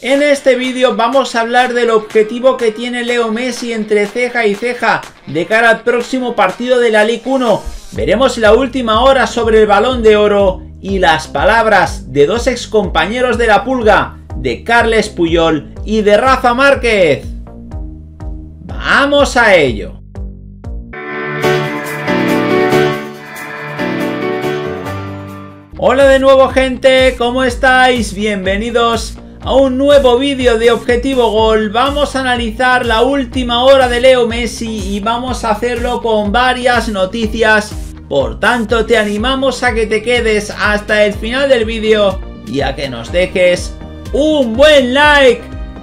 En este vídeo vamos a hablar del objetivo que tiene Leo Messi entre ceja y ceja de cara al próximo partido de la Ligue 1. Veremos la última hora sobre el Balón de Oro y las palabras de dos excompañeros de la Pulga, de Carles Puyol y de Rafa Márquez. ¡Vamos a ello! Hola de nuevo, gente, ¿cómo estáis? Bienvenidos a un nuevo vídeo de Objetivo Gol. Vamos a analizar la última hora de Leo Messi y vamos a hacerlo con varias noticias. Por tanto, te animamos a que te quedes hasta el final del vídeo y a que nos dejes un buen like.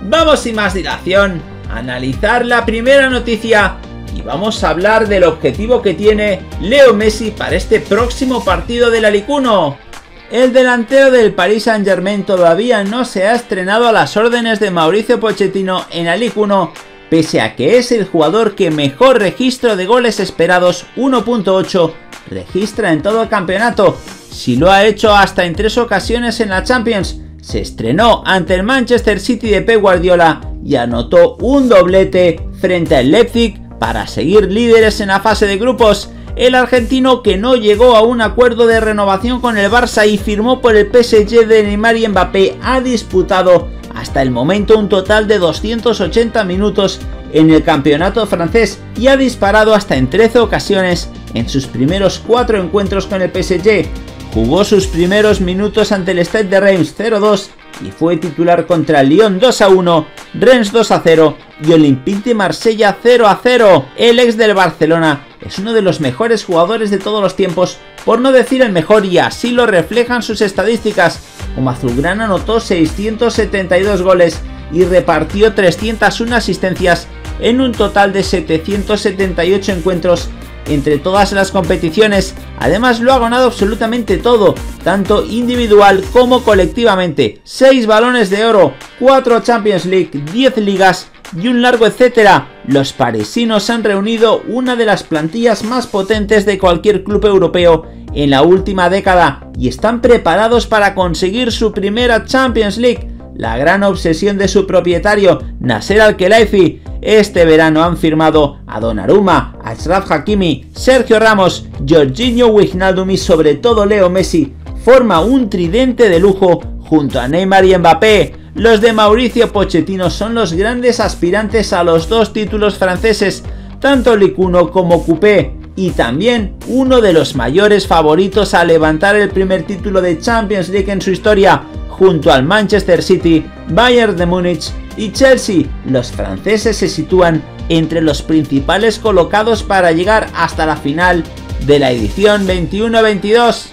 Vamos sin más dilación a analizar la primera noticia y vamos a hablar del objetivo que tiene Leo Messi para este próximo partido de la Ligue 1. El delantero del Paris Saint Germain todavía no se ha estrenado a las órdenes de Mauricio Pochettino en la Ligue 1, pese a que es el jugador que mejor registro de goles esperados, 1.8, registra en todo el campeonato. Si lo ha hecho hasta en 3 ocasiones en la Champions, se estrenó ante el Manchester City de Pep Guardiola y anotó un doblete frente al Leipzig para seguir líderes en la fase de grupos. El argentino, que no llegó a un acuerdo de renovación con el Barça y firmó por el PSG de Neymar y Mbappé, ha disputado hasta el momento un total de 280 minutos en el campeonato francés y ha disparado hasta en 13 ocasiones en sus primeros 4 encuentros con el PSG. Jugó sus primeros minutos ante el Stade de Reims 0-2 y fue titular contra Lyon 2-1, Reims 2-0 y Olympique de Marsella 0-0. El ex del Barcelona es uno de los mejores jugadores de todos los tiempos, por no decir el mejor, y así lo reflejan sus estadísticas. Como azulgrana anotó 672 goles y repartió 301 asistencias en un total de 778 encuentros entre todas las competiciones. Además, lo ha ganado absolutamente todo, tanto individual como colectivamente: 6 balones de oro, 4 Champions League, 10 ligas y un largo etcétera. Los parisinos han reunido una de las plantillas más potentes de cualquier club europeo en la última década y están preparados para conseguir su primera Champions League, la gran obsesión de su propietario, Nasser Al-Khelaifi. Este verano han firmado a Donnarumma, Achraf Hakimi, Sergio Ramos, Jorginho, Wijnaldum y sobre todo Leo Messi. Forma un tridente de lujo junto a Neymar y Mbappé. Los de Mauricio Pochettino son los grandes aspirantes a los 2 títulos franceses, tanto Ligue 1 como Coupé, y también uno de los mayores favoritos a levantar el primer título de Champions League en su historia, junto al Manchester City, Bayern de Múnich y Chelsea. Los franceses se sitúan entre los principales colocados para llegar hasta la final de la edición 21-22.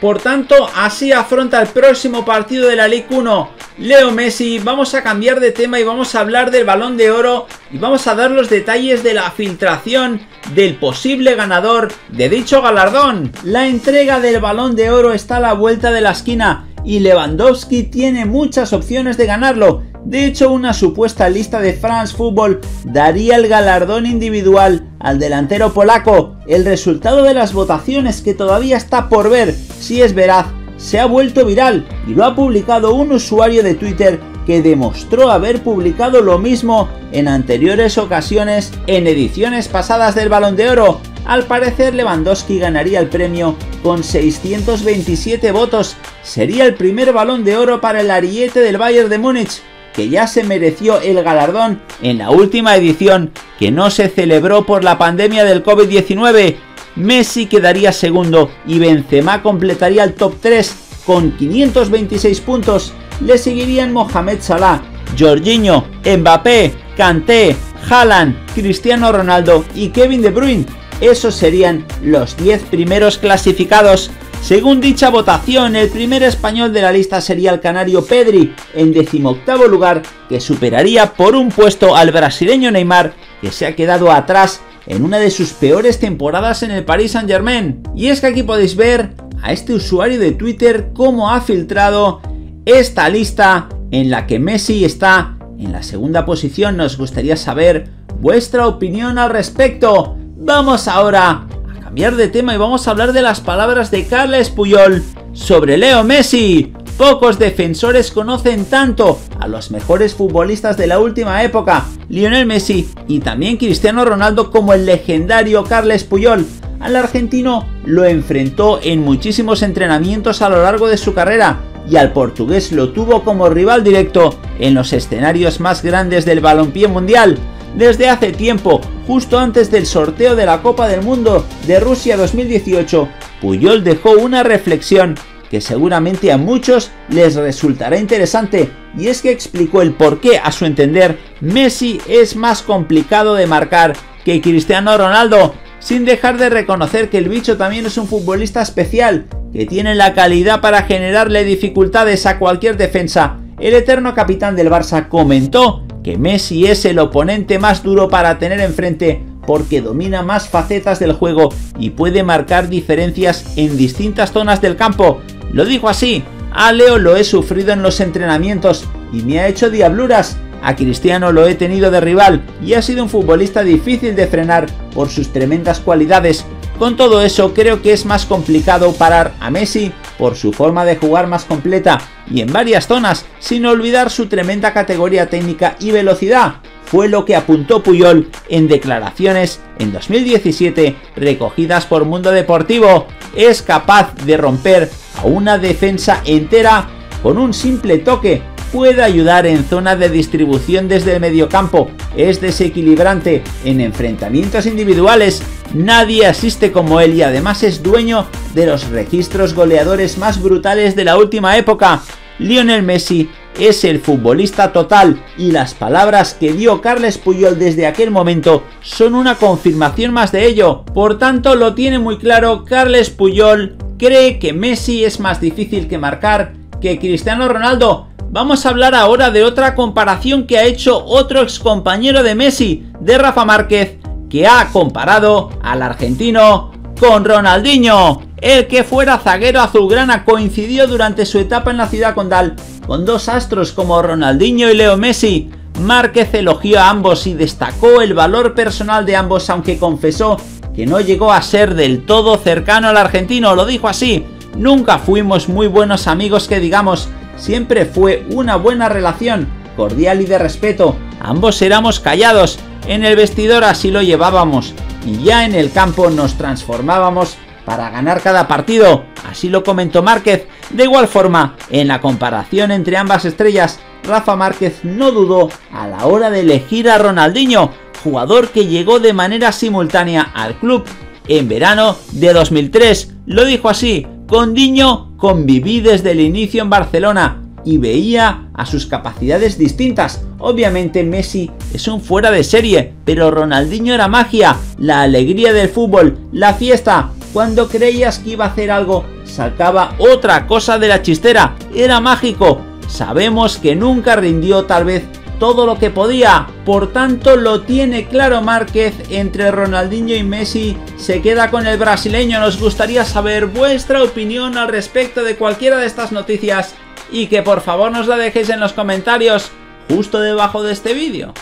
Por tanto, así afronta el próximo partido de la Ligue 1 Leo Messi. Vamos a cambiar de tema y vamos a hablar del Balón de Oro y vamos a dar los detalles de la filtración del posible ganador de dicho galardón. La entrega del Balón de Oro está a la vuelta de la esquina y Lewandowski tiene muchas opciones de ganarlo. De hecho, una supuesta lista de France Football daría el galardón individual al delantero polaco. El resultado de las votaciones, que todavía está por ver si es veraz, se ha vuelto viral y lo ha publicado un usuario de Twitter que demostró haber publicado lo mismo en anteriores ocasiones en ediciones pasadas del Balón de Oro. Al parecer, Lewandowski ganaría el premio con 627 votos. Sería el primer Balón de Oro para el ariete del Bayern de Múnich, que ya se mereció el galardón en la última edición, que no se celebró por la pandemia del COVID-19. Messi quedaría segundo y Benzema completaría el top 3 con 526 puntos. Le seguirían Mohamed Salah, Jorginho, Mbappé, Kanté, Haaland, Cristiano Ronaldo y Kevin De Bruyne. Esos serían los 10 primeros clasificados. Según dicha votación, el primer español de la lista sería el canario Pedri, en 18º lugar, que superaría por un puesto al brasileño Neymar, que se ha quedado atrás en una de sus peores temporadas en el Paris Saint Germain. Y es que aquí podéis ver a este usuario de Twitter cómo ha filtrado esta lista en la que Messi está en la segunda posición. Nos gustaría saber vuestra opinión al respecto. Vamos ahora cambiar de tema y vamos a hablar de las palabras de Carles Puyol sobre Leo Messi. Pocos defensores conocen tanto a los mejores futbolistas de la última época, Lionel Messi y también Cristiano Ronaldo, como el legendario Carles Puyol. Al argentino lo enfrentó en muchísimos entrenamientos a lo largo de su carrera y al portugués lo tuvo como rival directo en los escenarios más grandes del balompié mundial. Desde hace tiempo, justo antes del sorteo de la Copa del Mundo de Rusia 2018, Puyol dejó una reflexión que seguramente a muchos les resultará interesante, y es que explicó el por qué, a su entender, Messi es más complicado de marcar que Cristiano Ronaldo, sin dejar de reconocer que el bicho también es un futbolista especial, que tiene la calidad para generarle dificultades a cualquier defensa. El eterno capitán del Barça comentó que Messi es el oponente más duro para tener enfrente, porque domina más facetas del juego y puede marcar diferencias en distintas zonas del campo. Lo dijo así: a Leo lo he sufrido en los entrenamientos y me ha hecho diabluras. A Cristiano lo he tenido de rival y ha sido un futbolista difícil de frenar por sus tremendas cualidades. Con todo eso, creo que es más complicado parar a Messi por su forma de jugar más completa y en varias zonas, sin olvidar su tremenda categoría técnica y velocidad. Fue lo que apuntó Puyol en declaraciones en 2017 recogidas por Mundo Deportivo. Es capaz de romper a una defensa entera con un simple toque. Puede ayudar en zona de distribución desde el mediocampo, es desequilibrante en enfrentamientos individuales, nadie asiste como él y además es dueño de los registros goleadores más brutales de la última época. Lionel Messi es el futbolista total y las palabras que dio Carles Puyol desde aquel momento son una confirmación más de ello. Por tanto, lo tiene muy claro Carles Puyol, cree que Messi es más difícil que marcar que Cristiano Ronaldo. Vamos a hablar ahora de otra comparación que ha hecho otro excompañero de Messi, de Rafa Márquez, que ha comparado al argentino con Ronaldinho. El que fuera zaguero azulgrana coincidió durante su etapa en la ciudad condal con dos astros como Ronaldinho y Leo Messi. Márquez elogió a ambos y destacó el valor personal de ambos, aunque confesó que no llegó a ser del todo cercano al argentino. Lo dijo así: nunca fuimos muy buenos amigos que digamos. Siempre fue una buena relación, cordial y de respeto. Ambos éramos callados, en el vestidor así lo llevábamos y ya en el campo nos transformábamos para ganar cada partido. Así lo comentó Márquez. De igual forma, en la comparación entre ambas estrellas, Rafa Márquez no dudó a la hora de elegir a Ronaldinho, jugador que llegó de manera simultánea al club en verano de 2003. Lo dijo así: con Diño conviví desde el inicio en Barcelona y veía a sus capacidades distintas. Obviamente Messi es un fuera de serie, pero Ronaldinho era magia, la alegría del fútbol, la fiesta. Cuando creías que iba a hacer algo, sacaba otra cosa de la chistera, era mágico. Sabemos que nunca rindió tal vez todo lo que podía. Por tanto, lo tiene claro Márquez. Entre Ronaldinho y Messi se queda con el brasileño. Nos gustaría saber vuestra opinión al respecto de cualquiera de estas noticias y que por favor nos la dejéis en los comentarios justo debajo de este vídeo.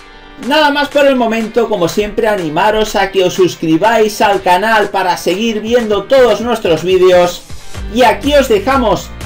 Nada más por el momento, como siempre animaros a que os suscribáis al canal para seguir viendo todos nuestros vídeos. Y aquí os dejamos